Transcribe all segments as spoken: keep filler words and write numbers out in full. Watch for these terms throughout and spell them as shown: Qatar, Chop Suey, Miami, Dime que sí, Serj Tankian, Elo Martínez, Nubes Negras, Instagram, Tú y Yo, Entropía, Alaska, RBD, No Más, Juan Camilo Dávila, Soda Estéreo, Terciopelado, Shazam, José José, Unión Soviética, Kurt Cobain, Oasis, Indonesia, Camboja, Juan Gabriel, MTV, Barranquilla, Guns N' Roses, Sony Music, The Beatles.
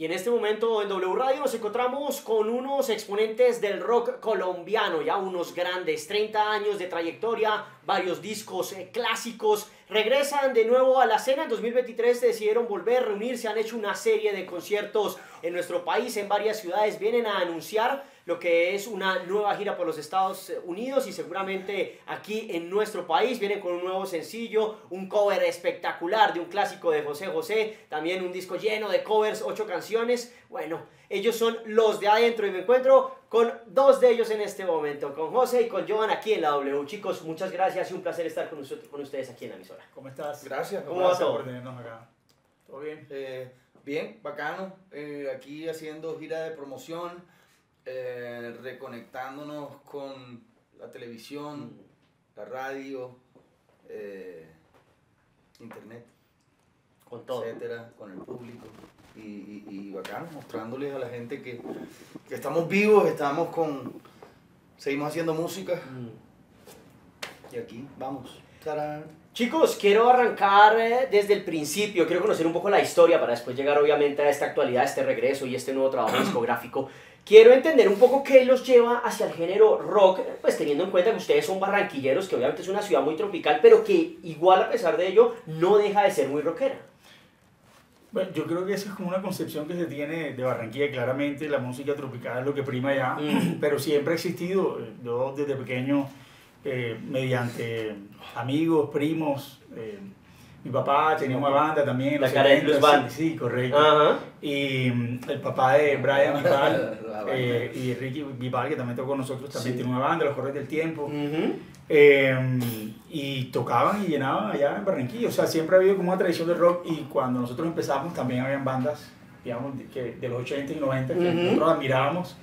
Y en este momento en W Radio nos encontramos con unos exponentes del rock colombiano, ya unos grandes, treinta años de trayectoria, varios discos eh, clásicos. Regresan de nuevo a la escena, en dos mil veintitrés se decidieron volver, reunirse, han hecho una serie de conciertos en nuestro país, en varias ciudades, vienen a anunciar lo que es una nueva gira por los Estados Unidos y seguramente aquí en nuestro país vienen con un nuevo sencillo, un cover espectacular de un clásico de José José, también un disco lleno de covers, ocho canciones. Bueno, ellos son Los de Adentro y me encuentro con dos de ellos en este momento, con José y con Johan aquí en la W. Chicos, muchas gracias y un placer estar con, nosotros, con ustedes aquí en la emisora. ¿Cómo estás? Gracias. ¿Cómo vas por tenernos acá? ¿Todo bien? Eh, bien, bacano. Eh, aquí haciendo gira de promoción. Eh, reconectándonos con la televisión, la radio, eh, internet, con todo, etcétera, con el público y, y, y bacán, mostrándoles a la gente que, que estamos vivos, estamos con, seguimos haciendo música mm. y aquí vamos. ¡Tarán! Chicos, quiero arrancar eh, desde el principio, quiero conocer un poco la historia para después llegar obviamente a esta actualidad, a este regreso y este nuevo trabajo discográfico. Quiero entender un poco qué los lleva hacia el género rock, pues teniendo en cuenta que ustedes son barranquilleros, que obviamente es una ciudad muy tropical, pero que igual a pesar de ello no deja de ser muy rockera. Bueno, yo creo que esa es como una concepción que se tiene de Barranquilla, claramente la música tropical es lo que prima allá, mm. pero siempre ha existido, yo desde pequeño... Eh, mediante amigos, primos, eh, mi papá tenía una banda también. La cara de Blues Band. Sí, correcto. Ajá. Y el papá de Brian Vival eh, y Ricky Vival, que también tocó con nosotros, también sí. Tiene una banda, Los Correos del Tiempo. Uh-huh. eh, y tocaban y llenaban allá en Barranquilla. O sea, siempre ha habido como una tradición de rock y cuando nosotros empezamos también habían bandas, digamos, que de los ochenta y noventa que uh-huh. nosotros admirábamos,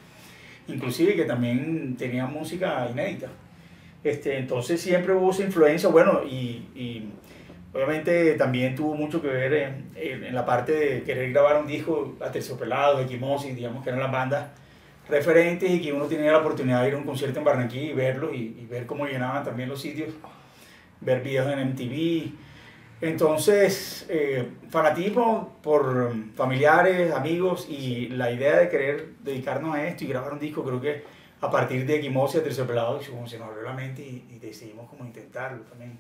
inclusive que también tenían música inédita. Este, entonces siempre hubo esa influencia, bueno, y, y obviamente también tuvo mucho que ver en, en, en la parte de querer grabar un disco a Terciopelado, Ekhymosis, digamos que eran las bandas referentes y que uno tenía la oportunidad de ir a un concierto en Barranquilla y verlos y, y ver cómo llenaban también los sitios, ver videos en M T V. Entonces, eh, fanatismo por familiares, amigos y la idea de querer dedicarnos a esto y grabar un disco, creo que a partir de Ekhymosis, Terciopelado, como se nos abrió la mente y, y decidimos como intentarlo también.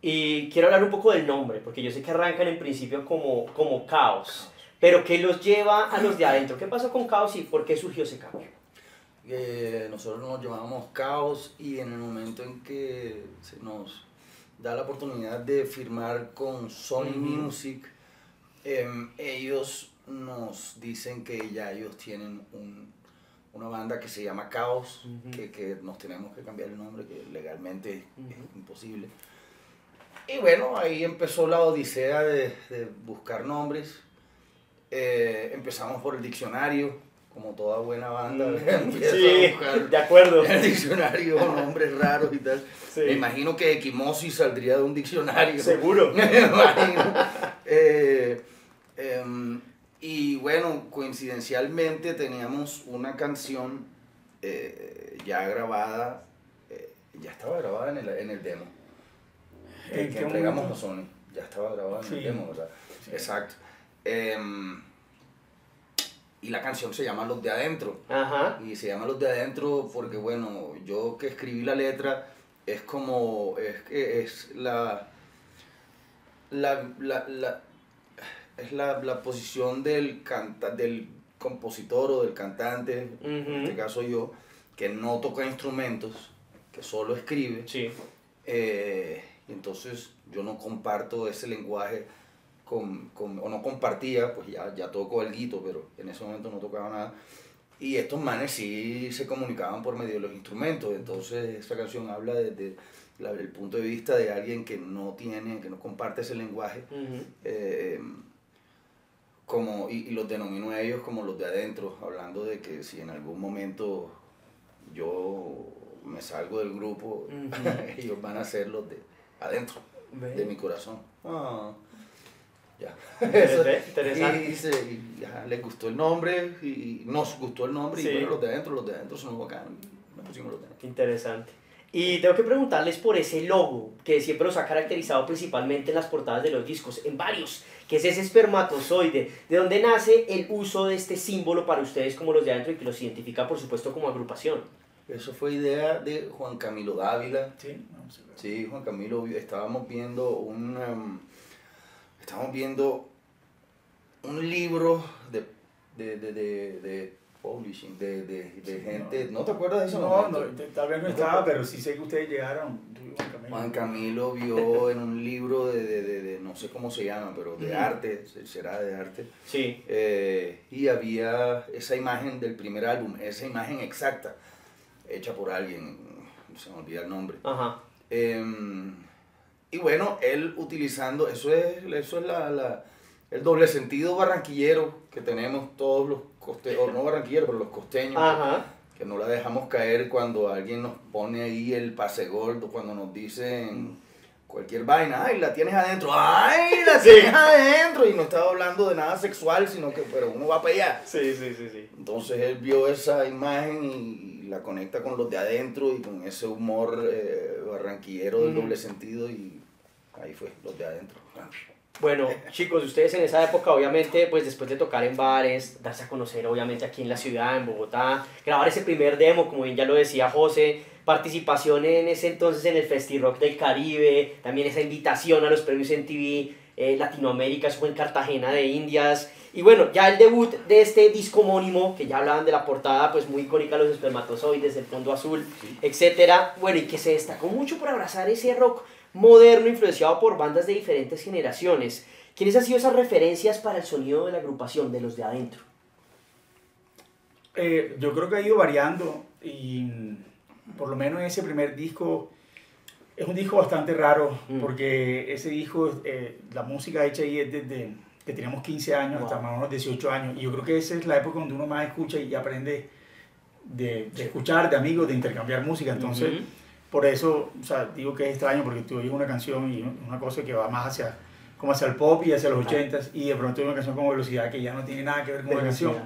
Y quiero hablar un poco del nombre, porque yo sé que arrancan en principio como, como Caos, pero ¿qué los lleva a Los de Adentro? ¿Qué pasó con Caos y por qué surgió ese cambio? Eh, nosotros nos llamábamos Caos y en el momento en que se nos da la oportunidad de firmar con Sony mm. Music, eh, ellos nos dicen que ya ellos tienen un... una banda que se llama Caos, uh-huh. que, que nos tenemos que cambiar el nombre, que legalmente uh-huh. es imposible. Y bueno, ahí empezó la odisea de, de buscar nombres. Eh, empezamos por el diccionario, como toda buena banda. Uh-huh. Sí, a buscar de acuerdo. El diccionario, nombres raros y tal. Sí. Me imagino que Ekhymosis saldría de un diccionario. Seguro. Me imagino. Eh, eh, Y bueno, coincidencialmente teníamos una canción eh, ya grabada, eh, ya estaba grabada en el, en el demo, eh, que entregamos momento? a Sony, ya estaba grabada sí. en el demo, ¿verdad? Sí. Exacto. Eh, y la canción se llama Los de Adentro, ajá. y se llama Los de Adentro porque bueno, yo que escribí la letra, es como, es, es la, la, la, la es la, la posición del, canta, del compositor o del cantante, uh-huh. en este caso yo, que no toca instrumentos, que solo escribe. Sí. Eh, entonces yo no comparto ese lenguaje, con, con, o no compartía, pues ya, ya toco alguito, pero en ese momento no tocaba nada. Y estos manes sí se comunicaban por medio de los instrumentos, entonces esta canción habla desde... el punto de vista de alguien que no tiene, que no comparte ese lenguaje, uh-huh. eh, como, y, y los denomino a ellos como los de adentro, hablando de que si en algún momento yo me salgo del grupo, uh-huh. ellos van a ser los de adentro, ¿ves? De mi corazón. Oh, ya. Eso, interesante. Y, y, se, y ya, les gustó el nombre, y nos gustó el nombre, sí. y bueno, los de adentro, los de adentro son bacanos, nos pusimos los de adentro. Interesante. Y tengo que preguntarles por ese logo que siempre los ha caracterizado principalmente en las portadas de los discos, en varios, que es ese espermatozoide. ¿De dónde nace el uso de este símbolo para ustedes como Los de Adentro y que los identifica, por supuesto, como agrupación? Eso fue idea de Juan Camilo Dávila. Sí, vamos a ver. Sí, Juan Camilo, estábamos viendo un, um, estábamos viendo un libro de... de, de, de, de publishing, de, de, de sí, gente, no. ¿No te acuerdas de eso? No, no, tal vez no estaba, pero sí sé que ustedes llegaron. Juan Camilo vio en un libro de, de, de, de no sé cómo se llama, pero de uh-huh. arte, será de arte. Sí. Eh, y había esa imagen del primer álbum, esa imagen exacta, hecha por alguien, se me olvida el nombre. Ajá. Eh, y bueno, él utilizando, eso es, eso es la... la el doble sentido barranquillero que tenemos todos los costeños, no barranquilleros, pero los costeños, que, que no la dejamos caer cuando alguien nos pone ahí el pase gordo, cuando nos dicen cualquier vaina, ay, la tienes adentro, ay, la tienes sí. adentro, y no estaba hablando de nada sexual, sino que pero uno va para allá. Sí, sí, sí, sí. Entonces él vio esa imagen y la conecta con Los de Adentro y con ese humor eh, barranquillero del mm. doble sentido, y ahí fue, Los de Adentro. Bueno, chicos, ustedes en esa época, obviamente, pues después de tocar en bares, darse a conocer, obviamente, aquí en la ciudad, en Bogotá, grabar ese primer demo, como bien ya lo decía José, participación en ese entonces en el FestiRock del Caribe, también esa invitación a los premios M T V eh, Latinoamérica, eso fue en Cartagena de Indias, y bueno, ya el debut de este disco homónimo, que ya hablaban de la portada, pues muy icónica, los espermatozoides, el fondo azul, sí. etcétera, bueno, y que se destacó mucho por abrazar ese rock moderno, influenciado por bandas de diferentes generaciones. ¿Quiénes han sido esas referencias para el sonido de la agrupación de Los de Adentro? Eh, yo creo que ha ido variando, y por lo menos en ese primer disco, es un disco bastante raro, mm. porque ese disco, eh, la música hecha ahí es desde que teníamos quince años wow. hasta más o menos dieciocho años, y yo creo que esa es la época donde uno más escucha y aprende de, de escuchar, de amigos, de intercambiar música, entonces... Mm-hmm. Por eso, o sea, digo que es extraño, porque tú oyes una canción y una cosa que va más hacia, como hacia el pop y hacia los ochentas, y de pronto hay una canción como Velocidad que ya no tiene nada que ver con la canción.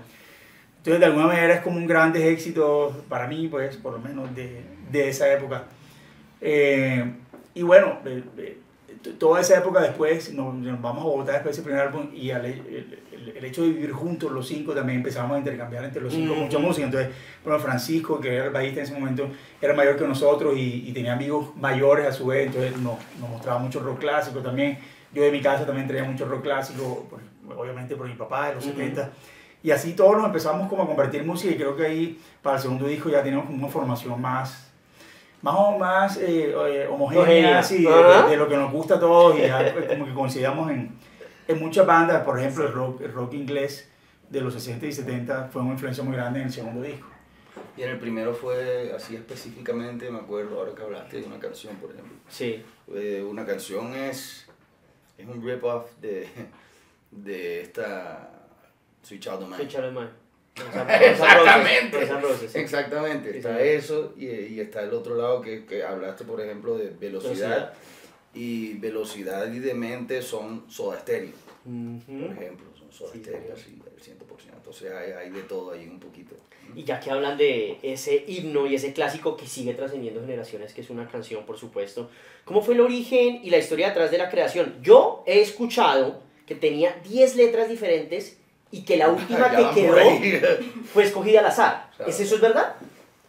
Entonces, de alguna manera es como un gran éxito para mí, pues, por lo menos de, de esa época. Eh, y bueno, eh, eh, toda esa época después, nos, nos vamos a Bogotá después de ese primer álbum, y al, el, el, el hecho de vivir juntos los cinco, también empezamos a intercambiar entre los cinco mm-hmm. mucha música. Entonces, bueno, Francisco, que era el bajista en ese momento, era mayor que nosotros y, y tenía amigos mayores a su vez, entonces nos, nos mostraba mucho rock clásico también. Yo de mi casa también traía mucho rock clásico, por, obviamente por mi papá de los mm-hmm. setenta. Y así todos nos empezamos como a compartir música, y creo que ahí para el segundo disco ya teníamos una formación más... más o más eh, homogénea, así, de, de, de lo que nos gusta a todos, y ya, como que coincidíamos en, en muchas bandas. Por ejemplo, el rock, el rock inglés de los sesenta y setenta fue una influencia muy grande en el segundo disco. Y en el primero fue así específicamente, me acuerdo, ahora que hablaste de una canción, por ejemplo. Sí. Eh, una canción es, es un rip-off de, de esta Sweet Child of Mine. Sweet Child of Mine. Exactamente, exactamente, exactamente, está eso y, y está el otro lado que, que hablaste, por ejemplo, de velocidad, y velocidad y demente son Soda Estéreo, uh-huh. por ejemplo, son Soda sí, Estéreo, así, el cien por ciento, entonces hay, hay de todo ahí un poquito. Y ya que hablan de ese himno y ese clásico que sigue trascendiendo generaciones, que es una canción, por supuesto, ¿cómo fue el origen y la historia detrás de la creación? Yo he escuchado que tenía diez letras diferentes y que la última que quedó fue escogida al azar. O sea, ¿es eso es verdad?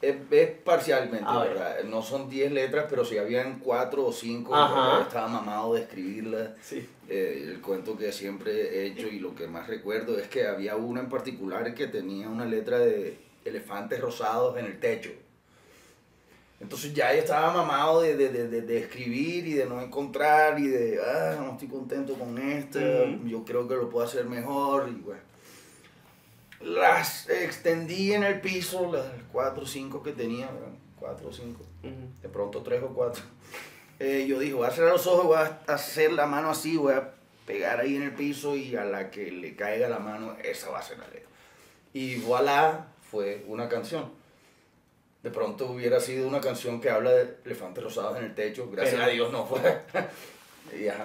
Es, es parcialmente verdad. No son diez letras, pero si habían cuatro o cinco, estaba mamado de escribirlas. Sí. Eh, el cuento que siempre he hecho y lo que más recuerdo es que había una en particular que tenía una letra de elefantes rosados en el techo. Entonces ya yo estaba mamado de, de, de, de escribir y de no encontrar y de, ah, no estoy contento con esto, uh-huh. yo creo que lo puedo hacer mejor, y bueno. Las extendí en el piso, las cuatro o cinco que tenía, ¿verdad? Cuatro o cinco, uh-huh. de pronto tres o cuatro. Eh, yo dije, voy a cerrar los ojos, voy a hacer la mano así, voy a pegar ahí en el piso, y a la que le caiga la mano, esa va a ser la letra. Y voilà, fue una canción. De pronto hubiera sido una canción que habla de elefantes rosados en el techo, gracias pero, a Dios no fue.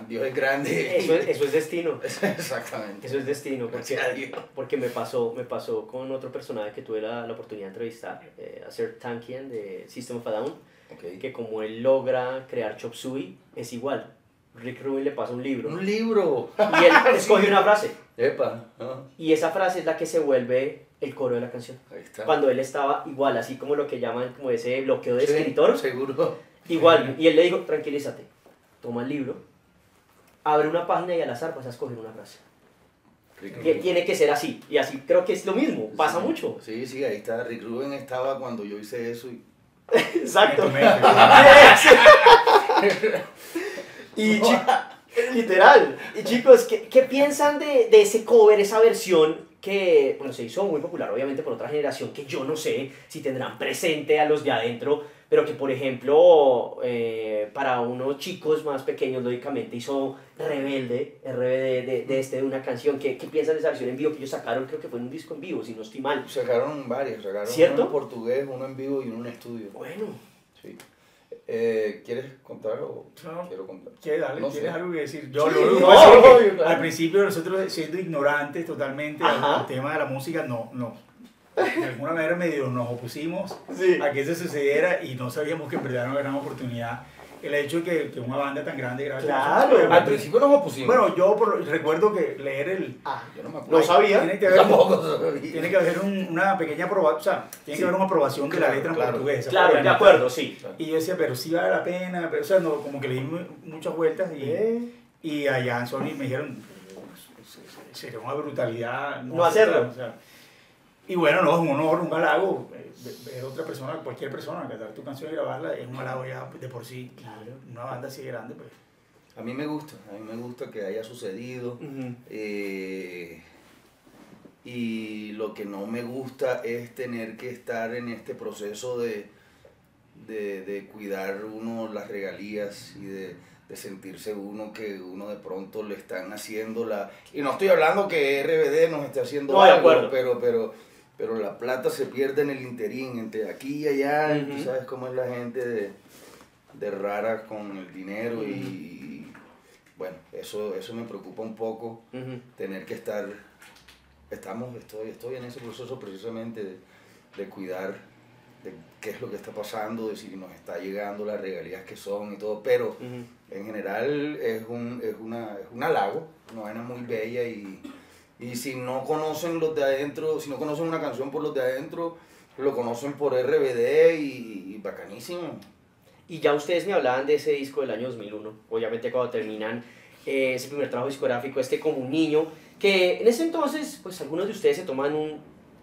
Dios es grande. Eso es, eso es destino. Exactamente. Eso es destino, porque, porque me, pasó, me pasó con otro personaje que tuve la, la oportunidad de entrevistar, eh, a Serj Tankian de System of a Down. Okay. Que como él logra crear Chop Suey, es igual. Rick Rubin le pasa un libro. ¡Un libro! Y él escoge una frase. Epa. Ah. Y esa frase es la que se vuelve el coro de la canción. Ahí está. Cuando él estaba igual, así como lo que llaman como ese bloqueo de sí, escritor. Seguro. Igual. Sí. Y él le dijo, tranquilízate, toma el libro, abre una página y al azar vas a escoger una frase. Que tiene que ser así, y así creo que es lo mismo, pasa sí, mucho. Sí, sí, ahí está, Rick Rubin estaba cuando yo hice eso y... Exacto. Y literal, y chicos, ¿qué, qué piensan de, de ese cover, esa versión que, bueno, se hizo muy popular obviamente por otra generación que yo no sé si tendrán presente a los de adentro, pero que por ejemplo eh, para unos chicos más pequeños lógicamente hizo Rebelde, R B D, de, de, este, de una canción? ¿Qué, ¿Qué piensan de esa versión en vivo que ellos sacaron? Creo que fue en un disco en vivo, si no estoy mal. Sacaron varias, sacaron ¿cierto? Uno en portugués, uno en vivo y uno en estudio. Bueno. Sí. Eh, ¿Quieres contar o no, quiero contar? ¿Qué, dale, no ¿Quieres sé. algo que decir? Yo sí, lo, no, no, no, yo, claro. Al principio nosotros siendo ignorantes totalmente al tema de la música, no, no. de alguna manera medio nos opusimos sí. a que eso sucediera y no sabíamos que en verdad era una gran oportunidad el hecho de que, que una banda tan grande grabara. Claro, al porque, principio nos opusimos. Bueno, yo por, recuerdo que leer el... Ah, yo no me acuerdo. Lo sabía. Tiene que haber, tampoco sabía. Tiene que haber un, una pequeña aprobación, o sea, tiene sí. que haber una aprobación claro, de la letra claro. en portugués. Claro, de acuerdo, sí. Y yo decía, pero sí vale la pena, pero, o sea, no, como que le di muchas vueltas y, ¿Eh? y allá en Sony me dijeron, sería una brutalidad no, no hacerlo. O sea, y bueno, no, es un honor, un halago, ver otra persona, cualquier persona, cantar tu canción y grabarla, es un halago ya de por sí, claro, una banda así grande, pues. A mí me gusta, a mí me gusta que haya sucedido, uh-huh. eh, y lo que no me gusta es tener que estar en este proceso de, de, de cuidar uno las regalías y de... de sentirse uno que uno de pronto le están haciendo la... Y no estoy hablando que R B D nos esté haciendo no, algo, pero, pero, pero la plata se pierde en el interín, entre aquí y allá, uh-huh. tú sabes cómo es la gente de, de rara con el dinero uh-huh. y, y bueno, eso, eso me preocupa un poco, uh-huh. tener que estar, estamos, estoy, estoy en ese proceso precisamente de, de cuidar de qué es lo que está pasando, de si nos está llegando las regalías que son y todo, pero uh-huh. en general es un, es una, es un halago, una vaina muy bella y, y si no conocen los de adentro, si no conocen una canción por los de adentro, lo conocen por R B D y, y bacanísimo. Y ya ustedes me hablaban de ese disco del año dos mil uno, obviamente cuando terminan eh, ese primer trabajo discográfico, este como un niño, que en ese entonces, pues algunos de ustedes se toman un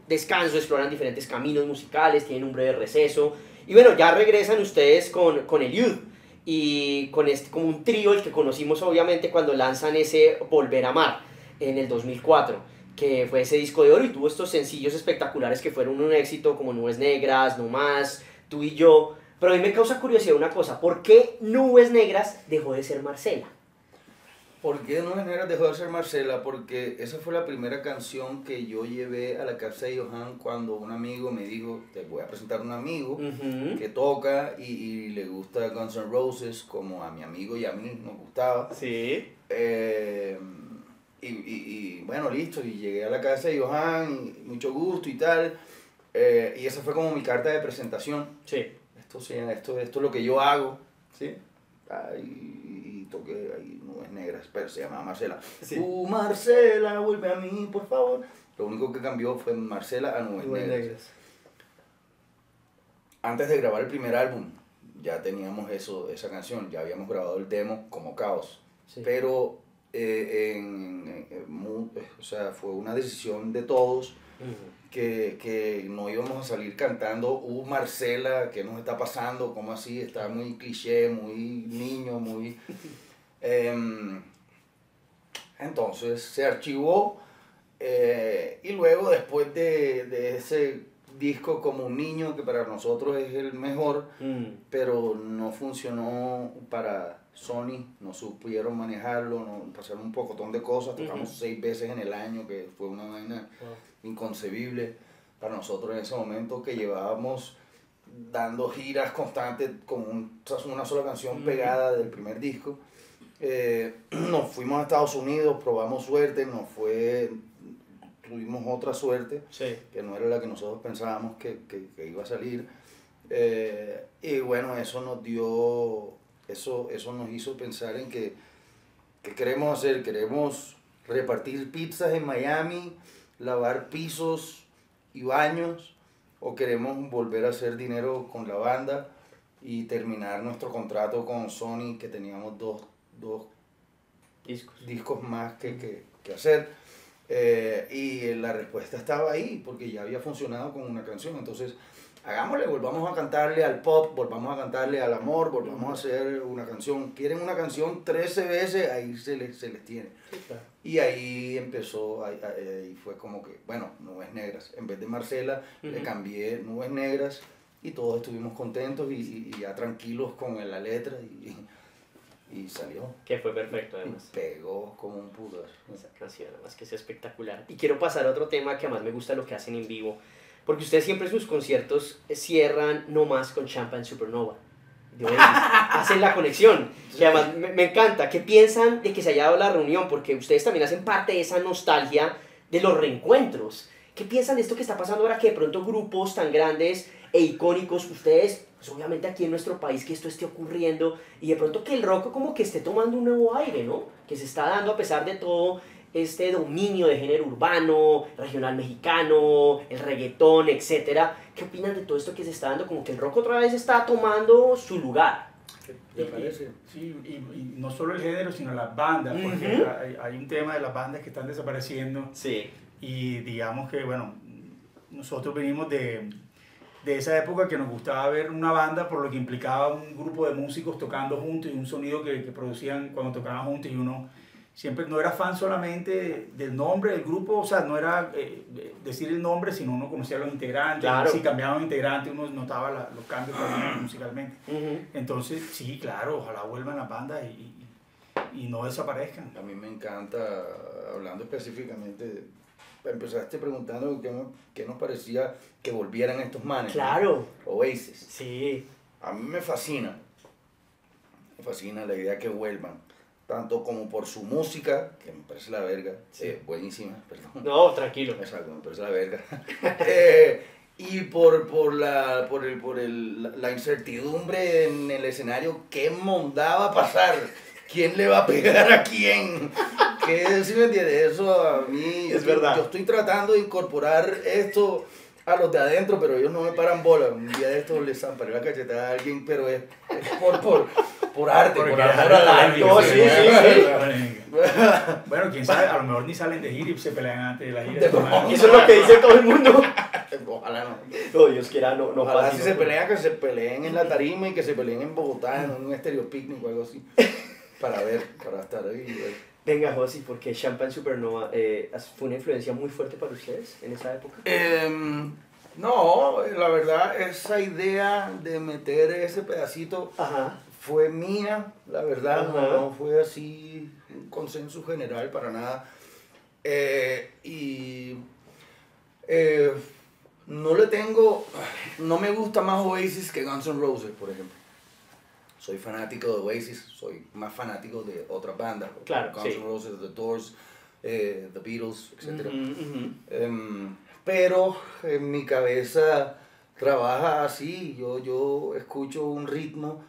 descanso, exploran diferentes caminos musicales, tienen un breve receso, y bueno, ya regresan ustedes con, con el Youth, y con este, como un trío, el que conocimos obviamente cuando lanzan ese Volver a Amar, en el dos mil cuatro, que fue ese disco de oro, y tuvo estos sencillos espectaculares que fueron un éxito, como Nubes Negras, No Más, Tú y Yo, pero a mí me causa curiosidad una cosa, ¿por qué Nubes Negras dejó de ser Marcela? ¿Por qué Nubes Negras dejó de ser Marcela? Porque esa fue la primera canción que yo llevé a la casa de Johan cuando un amigo me dijo, te voy a presentar a un amigo uh-huh. que toca y, y le gusta Guns N' Roses, como a mi amigo y a mí nos gustaba. Sí. Eh, y, y, y bueno, listo, y llegué a la casa de Johan, y mucho gusto y tal. Eh, y esa fue como mi carta de presentación. Sí. Esto, esto, esto es lo que yo hago, ¿sí? Ay, y toqué ahí Nubes Negras, pero se llamaba Marcela. Sí. Uh, Marcela, vuelve a mí, por favor. Lo único que cambió fue Marcela a Nubes, Nubes Negras. Negras. Antes de grabar el primer álbum, ya teníamos eso, esa canción, ya habíamos grabado el demo como Caos. Sí. Pero eh, en, en, en, o sea, fue una decisión de todos uh-huh. que, que no íbamos a salir cantando uh, Marcela, ¿qué nos está pasando? ¿Cómo así? Está muy cliché, muy niño, muy... Eh, entonces se archivó eh, y luego después de, de ese disco como un niño que para nosotros es el mejor mm. pero no funcionó para Sony, no supieron manejarlo, no, pasaron un pocotón de cosas, tocamos uh-huh. seis veces en el año que fue una vaina wow. inconcebible para nosotros en ese momento que llevábamos dando giras constantes con un, una sola canción pegada uh-huh. del primer disco. Eh, nos fuimos a Estados Unidos, probamos suerte, nos fue, tuvimos otra suerte sí. que no era la que nosotros pensábamos que, que, que iba a salir. Eh, y bueno, eso nos dio, eso, eso nos hizo pensar en que, ¿qué queremos hacer? Queremos repartir pizzas en Miami, lavar pisos y baños, o queremos volver a hacer dinero con la banda y terminar nuestro contrato con Sony, que teníamos dos, dos discos. discos más que, que, que hacer. Eh, y la respuesta estaba ahí, porque ya había funcionado con una canción. Entonces, hagámosle, volvamos a cantarle al pop, volvamos a cantarle al amor, volvamos a hacer una canción. Quieren una canción trece veces, ahí se les, se les tiene. Sí, claro. Y ahí empezó, ahí, ahí fue como que, bueno, Nubes Negras. En vez de Marcela, uh-huh. le cambié Nubes Negras y todos estuvimos contentos y, y, y ya tranquilos con la letra y, y, y salió. Que fue perfecto, además. Y pegó como un pudor. Esa canción, además, que es espectacular. Y quiero pasar a otro tema que además me gusta lo que hacen en vivo. Porque ustedes siempre sus conciertos cierran No Más con Champagne Supernova. De Oasis. Hacen la conexión. Y además me, me encanta. ¿Qué piensan de que se haya dado la reunión? Porque ustedes también hacen parte de esa nostalgia de los reencuentros. ¿Qué piensan de esto que está pasando ahora? Que de pronto grupos tan grandes e icónicos, ustedes, pues obviamente aquí en nuestro país, que esto esté ocurriendo. Y de pronto que el rock como que esté tomando un nuevo aire, ¿no? Que se está dando a pesar de todo este dominio de género urbano, regional mexicano, el reggaetón, etcétera. ¿Qué opinan de todo esto que se está dando? Como que el rock otra vez está tomando su lugar. ¿Te parece? Sí, y, y no solo el género, sino las bandas, porque uh-huh. hay, hay un tema de las bandas que están desapareciendo. Sí. Y digamos que, bueno, nosotros venimos de, de esa época que nos gustaba ver una banda por lo que implicaba un grupo de músicos tocando juntos y un sonido que, que producían cuando tocaban juntos y uno... Siempre no era fan solamente del nombre del grupo, o sea, no era eh, decir el nombre, sino uno conocía a los integrantes. Claro. Si cambiaban integrantes, uno notaba la, los cambios musicalmente. Uh-huh. Entonces, sí, claro, ojalá vuelvan las bandas y, y no desaparezcan. A mí me encanta, hablando específicamente, empezaste preguntando qué, qué nos parecía que volvieran estos manes. Claro. ¿No? Oasis. Sí. A mí me fascina, me fascina la idea que vuelvan. Tanto como por su música, que me parece la verga, sí. eh, buenísima, perdón. No, tranquilo. Exacto, me parece la verga. eh, y por, por, la, por, el, por el, la incertidumbre en el escenario, ¿qué mondá va a pasar? ¿Quién le va a pegar a quién? ¿Qué decir de eso a mí? Es yo, verdad. Yo estoy tratando de incorporar esto a los de adentro, pero ellos no me paran bola. Un día de estos les zamparé la cachetada a alguien, pero es, es por... por Por arte, por amor al arte. Bueno, quién sabe, a lo mejor ni salen de gira y se pelean antes de la gira. Eso es lo que dice todo el mundo. Ojalá no. No, Dios quiera, no, no ojalá pase, si no, se no. pelean, que se peleen en la tarima y que se peleen en Bogotá, en un Estéreo Picnic o algo así. Para ver, para estar ahí. Ver. Venga, José, porque Champagne Supernova eh, fue una influencia muy fuerte para ustedes en esa época. Eh, no, la verdad, esa idea de meter ese pedacito... Ajá. Fue mía, la verdad, no, no fue así un consenso general para nada. Eh, y eh, no le tengo, no me gusta más Oasis que Guns N' Roses, por ejemplo. Soy fanático de Oasis, soy más fanático de otras bandas. Claro, Guns N' sí. Roses, The Doors, eh, The Beatles, etcétera. Uh-huh, uh-huh. Eh, pero en mi cabeza trabaja así, yo, yo escucho un ritmo.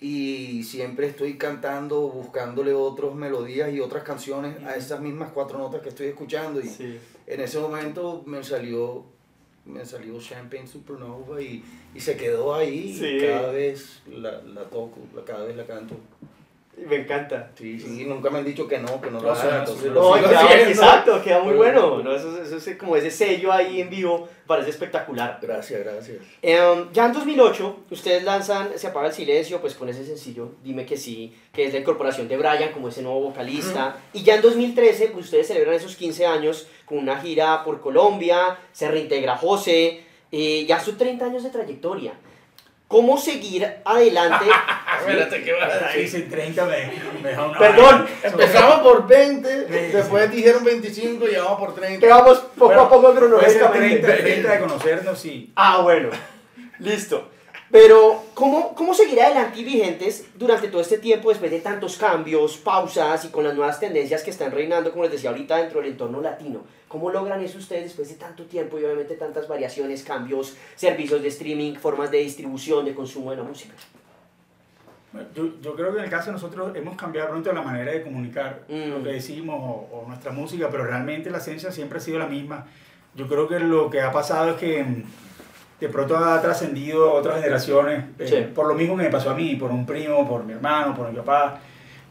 Y siempre estoy cantando, buscándole otras melodías y otras canciones a esas mismas cuatro notas que estoy escuchando. Y sí. en ese momento me salió, me salió Champagne Supernova y, y se quedó ahí. Sí. Y cada vez la, la toco, la, cada vez la canto. Y me encanta. Sí, sí, y nunca me han dicho que no, que no lo hacen. Entonces lo sigo haciendo. Exacto, queda muy bueno. ¿No? Eso, eso es como ese sello ahí en vivo, parece espectacular. Gracias, gracias. Um, ya en dos mil ocho, ustedes lanzan Se Apaga el Silencio, pues con ese sencillo, Dime que Sí, que es la incorporación de Brian como ese nuevo vocalista. Mm. Y ya en dos mil trece, pues ustedes celebran esos quince años con una gira por Colombia, se reintegra José, eh, ya son treinta años de trayectoria. ¿Cómo seguir adelante? Espérate, ¿qué vas a decir? treinta, mejor no. Perdón, empezamos por veinte, después dijeron veinticinco y vamos por treinta. Que vamos poco bueno, a poco cronológicamente. treinta, treinta de conocernos, sí. Ah, bueno, listo. Pero, ¿cómo, ¿cómo seguir adelante y vigentes durante todo este tiempo después de tantos cambios, pausas y con las nuevas tendencias que están reinando, como les decía ahorita, dentro del entorno latino? ¿Cómo logran eso ustedes después de tanto tiempo y obviamente tantas variaciones, cambios, servicios de streaming, formas de distribución, de consumo de la música? Yo, yo creo que en el caso de nosotros hemos cambiado pronto la manera de comunicar mm. lo que decimos o, o nuestra música, pero realmente la esencia siempre ha sido la misma. Yo creo que lo que ha pasado es que de pronto ha trascendido a otras generaciones, eh, sí. por lo mismo que me pasó a mí, por un primo, por mi hermano, por mi papá,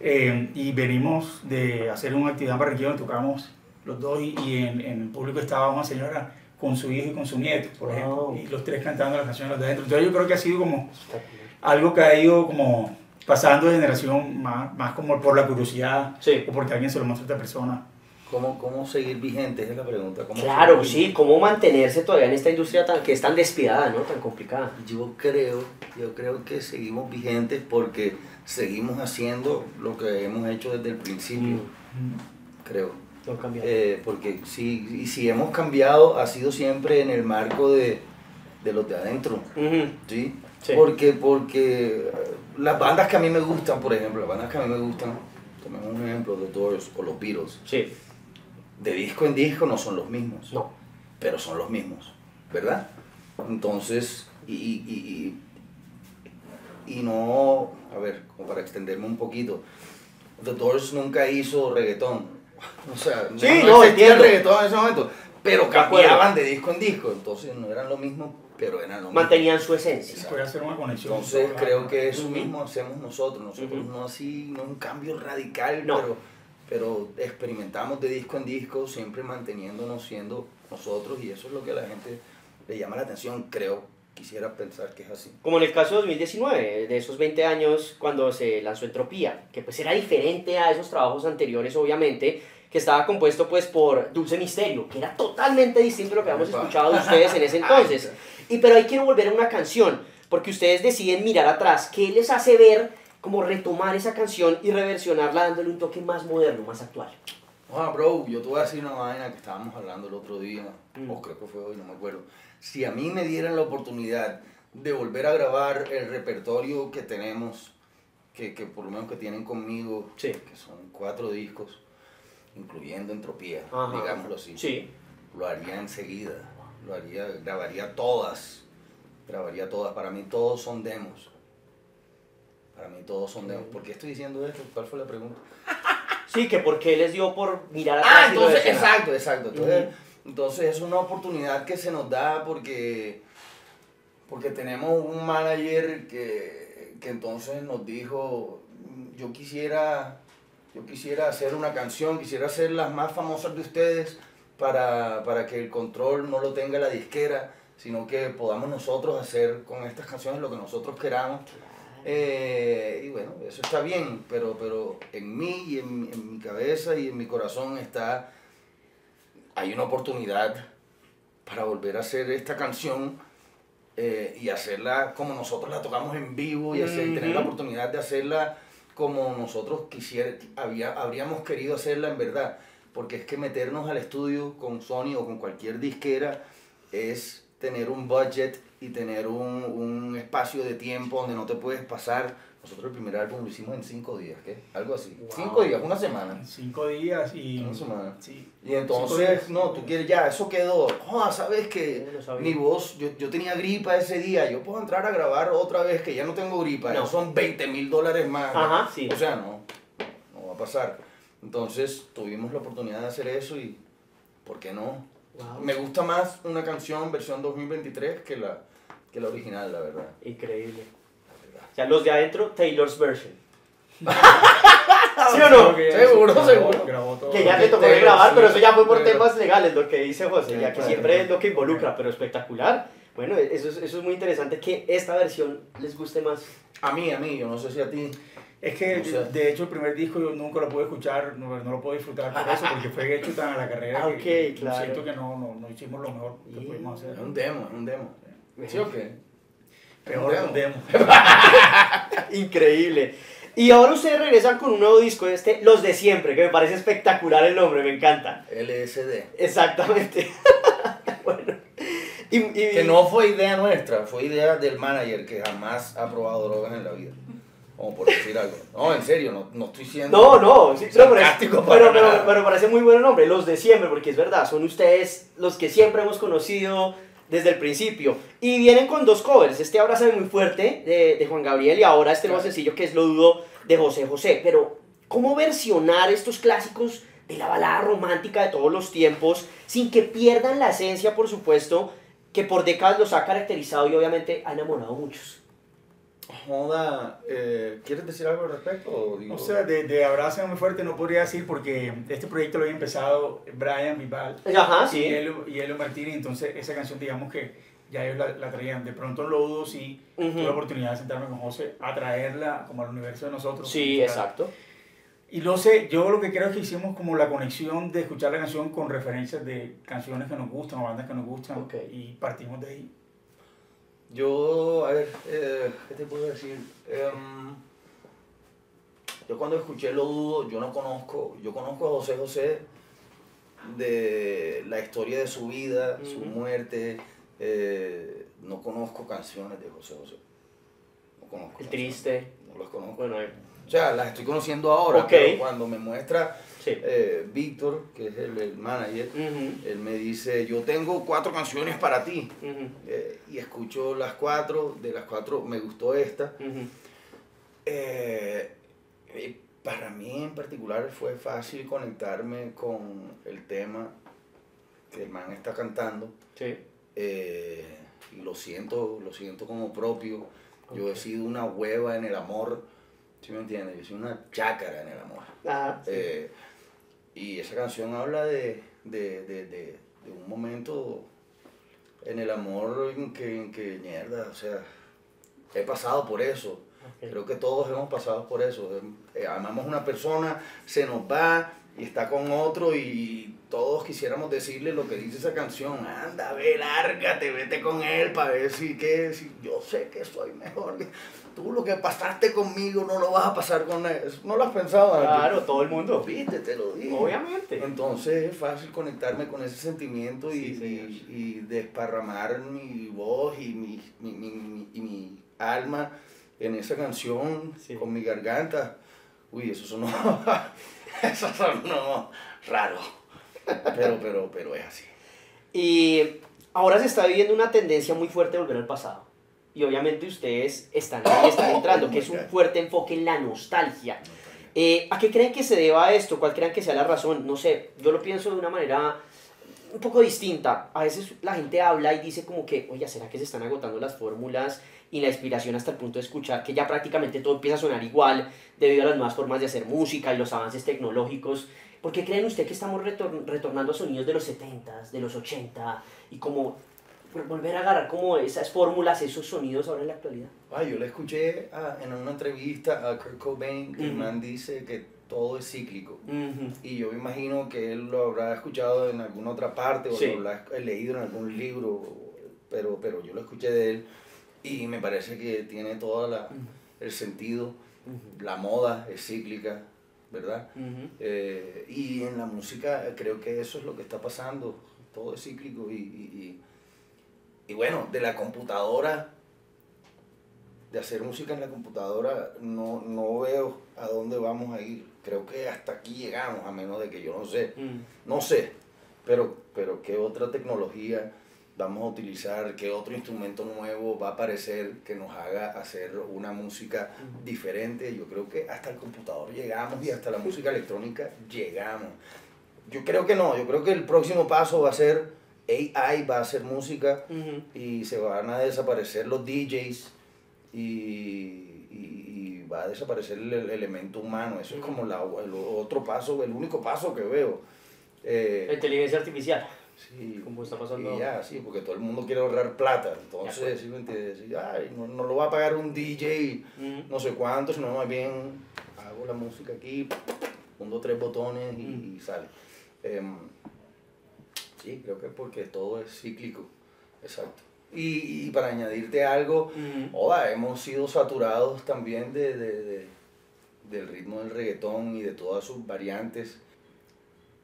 eh, y venimos de hacer una actividad en Barranquilla donde tocamos los dos y, y en, en el público estaba una señora con su hijo y con su nieto, por wow. ejemplo, y los tres cantando las canciones de Los de Adentro. Entonces yo creo que ha sido como algo que ha ido como pasando de generación, más, más como por la curiosidad sí. o porque alguien se lo muestra a otra persona. ¿Cómo, ¿Cómo seguir vigente? Esa es la pregunta. ¿Cómo claro, sí, ¿cómo mantenerse todavía en esta industria tan, que es tan despiadada, ¿no? tan complicada? Yo creo, yo creo que seguimos vigentes porque seguimos haciendo lo que hemos hecho desde el principio, mm. creo. No cambiamos. Eh, porque si, y si hemos cambiado ha sido siempre en el marco de, de los de adentro, uh-huh. ¿sí? Sí. Porque, porque las bandas que a mí me gustan, por ejemplo, las bandas que a mí me gustan, tomemos un ejemplo, The Doors o los Beatles, sí. de disco en disco no son los mismos, no. pero son los mismos, ¿verdad? Entonces, y, y, y, y no, a ver, como para extenderme un poquito, The Doors nunca hizo reggaetón, o sea, sí, no, no existía el reggaetón en ese momento, pero cambiaban de disco en disco, entonces no eran lo mismo, pero eran lo mantenían mismo. Su esencia. Puede hacer una conexión. Entonces creo que eso mismo hacemos nosotros, nosotros uh-huh. no así, no un cambio radical, no. pero, pero experimentamos de disco en disco, siempre manteniéndonos siendo nosotros y eso es lo que a la gente le llama la atención, creo. Quisiera pensar que es así. Como en el caso de dos mil diecinueve, de esos veinte años cuando se lanzó Entropía, que pues era diferente a esos trabajos anteriores obviamente, que estaba compuesto pues por Dulce Misterio, que era totalmente distinto a lo que habíamos escuchado de ustedes en ese entonces. Y pero ahí quiero volver a una canción, porque ustedes deciden mirar atrás, ¿qué les hace ver como retomar esa canción y reversionarla dándole un toque más moderno, más actual? Ah, bro, yo te voy a decir una vaina que estábamos hablando el otro día, mm. o creo que fue hoy, no me acuerdo. Si a mí me dieran la oportunidad de volver a grabar el repertorio que tenemos, que, que por lo menos que tienen conmigo, sí. que son cuatro discos, incluyendo Entropía, ajá, digámoslo así, sí. lo haría enseguida, lo haría, grabaría todas, grabaría todas, para mí todos son demos, para mí todos son demos. ¿Por qué estoy diciendo esto? ¿Cuál fue la pregunta? Sí, que porque les dio por mirar atrás. Ah, entonces, exacto, exacto. Entonces, uh-huh. entonces es una oportunidad que se nos da porque, porque tenemos un manager que, que entonces nos dijo, yo quisiera, yo quisiera hacer una canción, quisiera hacer las más famosas de ustedes para, para que el control no lo tenga la disquera, sino que podamos nosotros hacer con estas canciones lo que nosotros queramos. Eh, y bueno, eso está bien, pero, pero en mí y en, en mi cabeza y en mi corazón está, hay una oportunidad para volver a hacer esta canción eh, y hacerla como nosotros la tocamos en vivo y hacer, uh-huh. tener la oportunidad de hacerla como nosotros quisier, había, habríamos querido hacerla en verdad, porque es que meternos al estudio con Sony o con cualquier disquera es tener un budget y tener un, un espacio de tiempo donde no te puedes pasar. Nosotros el primer álbum lo hicimos en cinco días, ¿qué? Algo así. Wow. Cinco días, una semana. Cinco días y... Una semana. Sí. Y entonces, no, tú quieres ya, eso quedó. Oh, ¿sabes qué? Mi voz, yo, yo tenía gripa ese día, yo puedo entrar a grabar otra vez que ya no tengo gripa. No. Son veinte mil dólares más. Ajá, sí. O sea, no, no va a pasar. Entonces, tuvimos la oportunidad de hacer eso y... ¿Por qué no? Wow. Me gusta más una canción versión dos mil veintitrés que la... que la original, la verdad. Increíble. La verdad. O sea, los de adentro, Taylor's version. ¿Sí o no? Seguro, grabó, seguro. Grabó todo que ya le tocó grabar, sí, pero eso ya fue por pero... temas legales, lo que dice José, sí, ya que claro, siempre claro. es lo que involucra, pero espectacular. Bueno, eso es, eso es muy interesante que esta versión les guste más. A mí, a mí, yo no sé si a ti. Es que, no sé. de hecho, el primer disco yo nunca lo pude escuchar, no, no lo pude disfrutar por eso, porque fue hecho tan a la carrera okay, que claro. siento que no, no, no hicimos lo mejor que y... pudimos hacer. Es un demo, es un demo. ¿Sí o qué? Peor no. demo. Increíble. Y ahora ustedes regresan con un nuevo disco, este Los de Siempre, que me parece espectacular el nombre, me encanta. L S D. Exactamente. Bueno. Y, y, que no fue idea nuestra, fue idea del manager que jamás ha probado drogas en la vida. como por decir algo. No, en serio, no, no estoy siendo... No, no, sí, pero, pero, pero, pero, pero parece muy buen nombre, Los de Siempre, porque es verdad, son ustedes los que siempre hemos conocido desde el principio. Y vienen con dos covers, este Abrázame muy fuerte de, de Juan Gabriel y ahora este nuevo claro. sencillo que es Lo Dudo de José José. Pero, ¿cómo versionar estos clásicos de la balada romántica de todos los tiempos sin que pierdan la esencia, por supuesto, que por décadas los ha caracterizado y obviamente ha enamorado a muchos? Joda, eh, ¿quieres decir algo al respecto? O, digo... o sea, de, de Abrázame muy fuerte no podría decir porque este proyecto lo había empezado Brian Vival Ajá, y, sí. Elo, y Elo Martínez, entonces esa canción digamos que ya ellos la, la traían. De pronto lo dudo, sí, uh-huh. tuve la oportunidad de sentarme con José a traerla como al universo de nosotros. Sí, exacto. Y lo sé, yo lo que creo es que hicimos como la conexión de escuchar la canción con referencias de canciones que nos gustan o bandas que nos gustan okay. y partimos de ahí. Yo, a ver, eh, ¿qué te puedo decir? Um, yo cuando escuché Lo Dudo, yo no conozco, yo conozco a José José de la historia de su vida, mm-hmm. su muerte, eh, no conozco canciones de José José, no conozco. El triste. No las conozco. Bueno, eh. O sea, las estoy conociendo ahora, okay. pero cuando me muestra sí. eh, Víctor, que es el, el manager, uh-huh. él me dice, yo tengo cuatro canciones para ti. Uh-huh. eh, y escucho las cuatro, de las cuatro me gustó esta. Uh-huh. eh, eh, para mí en particular fue fácil conectarme con el tema que el man está cantando. Sí. Eh, lo siento, lo siento como propio. Okay. Yo he sido una hueva en el amor. ¿Sí me entiendes? Yo soy una chácara en el amor. Ajá, sí. eh, y esa canción habla de, de, de, de, de un momento en el amor en que, en que mierda, o sea, he pasado por eso. Okay. Creo que todos hemos pasado por eso. Eh, amamos a una persona, se nos va y está con otro y todos quisiéramos decirle lo que dice esa canción. Anda, ve, lárgate, vete con él para ver si, qué, si yo sé que soy mejor. Tú lo que pasaste conmigo no lo vas a pasar con él. No lo has pensado. Claro, yo, todo el mundo. Viste, te lo digo. Obviamente. Entonces es fácil conectarme con ese sentimiento y, sí, y, y desparramar mi voz y mi, mi, mi, mi, y mi alma en esa canción sí. con mi garganta. Uy, eso sonó, eso sonó raro. Pero, pero, pero es así. Y ahora se está viviendo una tendencia muy fuerte de volver al pasado. Y obviamente ustedes están, están entrando, que es un fuerte enfoque en la nostalgia. Eh, ¿A qué creen que se deba esto? ¿Cuál creen que sea la razón? No sé, yo lo pienso de una manera un poco distinta. A veces la gente habla y dice como que, oye, ¿será que se están agotando las fórmulas y la inspiración hasta el punto de escuchar que ya prácticamente todo empieza a sonar igual debido a las nuevas formas de hacer música y los avances tecnológicos? ¿Por qué creen usted que estamos retor- retornando a sonidos de los setentas, de los ochenta y como... volver a agarrar como esas fórmulas, esos sonidos ahora en la actualidad? Ah, yo le escuché a, en una entrevista a Kurt Cobain, que el man dice que todo es cíclico. Uh-huh. Y yo me imagino que él lo habrá escuchado en alguna otra parte o sí. lo habrá leído en algún libro, pero, pero yo lo escuché de él y me parece que tiene todo uh-huh. el sentido. Uh-huh. La moda es cíclica, ¿verdad? Uh-huh. eh, y en la música creo que eso es lo que está pasando, todo es cíclico y... y, y Y bueno, de la computadora, de hacer música en la computadora, no, no veo a dónde vamos a ir. Creo que hasta aquí llegamos, a menos de que yo no sé. Mm. No sé, pero, pero ¿qué otra tecnología vamos a utilizar? ¿Qué otro instrumento nuevo va a aparecer que nos haga hacer una música mm. diferente? Yo creo que hasta el computador llegamos y hasta la música electrónica llegamos. Yo creo que no, yo creo que el próximo paso va a ser... A I va a hacer música uh-huh. y se van a desaparecer los D Js y, y, y va a desaparecer el, el elemento humano. Eso uh-huh. es como la, el otro paso, el único paso que veo. Eh, la inteligencia artificial. Sí. Como está pasando. Y ya, sí, porque todo el mundo quiere ahorrar plata. Entonces, sí, sí, ay, no, no lo va a pagar un D J uh-huh. no sé cuánto, sino más bien hago la música aquí, pongo tres botones y, uh-huh. y sale. Eh, Sí, creo que porque todo es cíclico, exacto. Y, y para añadirte algo, uh-huh. oda, hemos sido saturados también de, de, de, del ritmo del reggaetón y de todas sus variantes.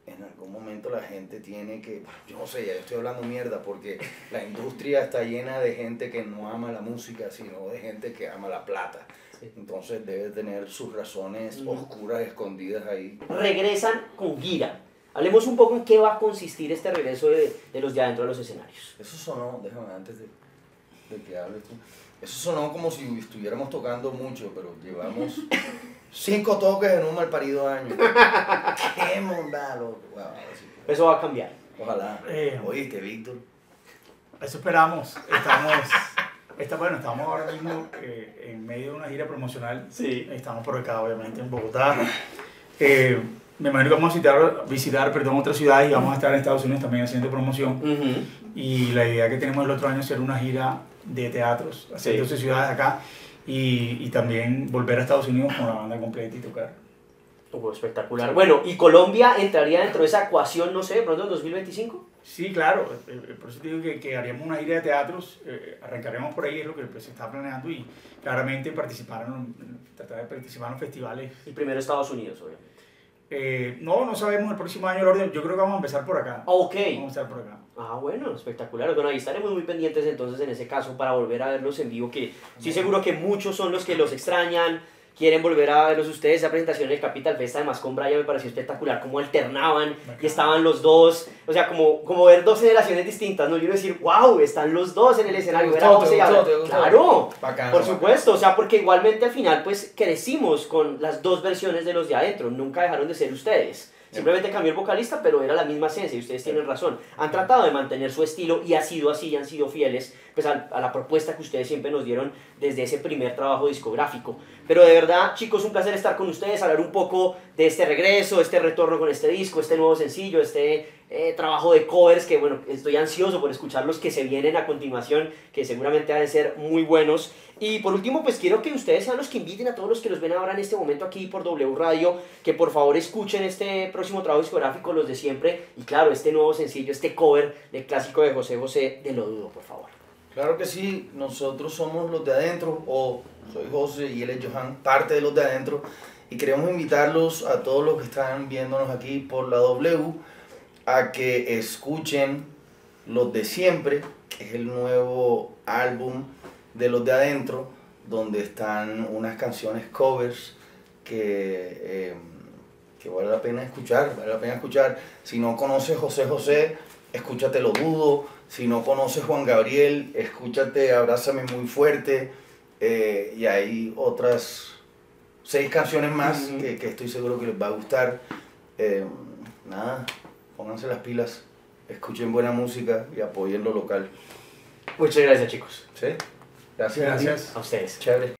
En algún momento la gente tiene que, bueno, yo no sé, ya estoy hablando mierda, porque la industria está llena de gente que no ama la música, sino de gente que ama la plata. Entonces debe tener sus razones oscuras, escondidas ahí. Regresan con gira. Hablemos un poco en qué va a consistir este regreso de, de los de adentro a los escenarios. Eso sonó, déjame antes de, de que hables tú, eso sonó como si estuviéramos tocando mucho, pero llevamos cinco toques en un malparido año. ¡Qué mondalo! Wow, sí. Eso va a cambiar. Ojalá. Eh, Oíste, Víctor. Eso esperamos. Estamos... Está, bueno, estamos ahora mismo eh, en medio de una gira promocional. Sí. Estamos por acá, obviamente, en Bogotá. Eh, me imagino que vamos a visitar, visitar perdón, otras ciudades y vamos a estar en Estados Unidos también haciendo promoción. Uh-huh. Y la idea que tenemos el otro año es hacer una gira de teatros, hacer doce sí. ciudades acá y, y también volver a Estados Unidos con la banda completa y tocar. Oh, espectacular. Bueno, ¿y Colombia entraría dentro de esa ecuación, no sé, de pronto en dos mil veinticinco? Sí, claro. Por eso digo que, que haríamos una gira de teatros, eh, arrancaremos por ahí, es lo que se está planeando, y claramente participar en, tratar de participar en los festivales. Y primero Estados Unidos, obviamente. Eh, no, no sabemos el próximo año el orden. Yo creo que vamos a empezar por acá. Ok. Vamos a empezar por acá. Ah, bueno, espectacular. Bueno, ahí estaremos muy pendientes entonces en ese caso para volver a verlos en vivo, que okay. Sí, seguro que muchos son los que los extrañan. Quieren volver a verlos ustedes. Esa presentación en el Capital Fest, además con Brian, me pareció espectacular, como alternaban y estaban los dos. O sea, como, como ver dos generaciones distintas, ¿no? Yo iba a decir, wow, están los dos en el escenario. Era José y Abraham. Claro, bacano, por supuesto. Bacano. O sea, porque igualmente al final, pues, crecimos con las dos versiones de los de adentro. Nunca dejaron de ser ustedes. Simplemente cambió el vocalista, pero era la misma esencia y ustedes tienen razón. Han tratado de mantener su estilo y ha sido así y han sido fieles pues, a, a la propuesta que ustedes siempre nos dieron desde ese primer trabajo discográfico. Pero de verdad, chicos, un placer estar con ustedes, hablar un poco de este regreso, este retorno con este disco, este nuevo sencillo, este eh, trabajo de covers que, bueno, estoy ansioso por escuchar los que se vienen a continuación, que seguramente han de ser muy buenos. Y por último, pues quiero que ustedes sean los que inviten a todos los que los ven ahora en este momento aquí por W Radio, que por favor escuchen este próximo trabajo discográfico, Los de Siempre, y claro, este nuevo sencillo, este cover del clásico de José José, de Lo Dudo, por favor. Claro que sí, nosotros somos Los de Adentro, o soy José y él es Johan, parte de Los de Adentro, y queremos invitarlos a todos los que están viéndonos aquí por la W, a que escuchen Los de Siempre, que es el nuevo álbum de Los de Adentro, donde están unas canciones covers que, eh, que vale la pena escuchar, vale la pena escuchar. Si no conoces José José, escúchate Lo Dudo. Si no conoces Juan Gabriel, escúchate Abrázame Muy Fuerte. Eh, y hay otras seis canciones más mm-hmm. que, que estoy seguro que les va a gustar. Eh, nada, pónganse las pilas, escuchen buena música y apoyen lo local. Muchas gracias, chicos. ¿Sí? Gracias. Gracias a ustedes. Chévere.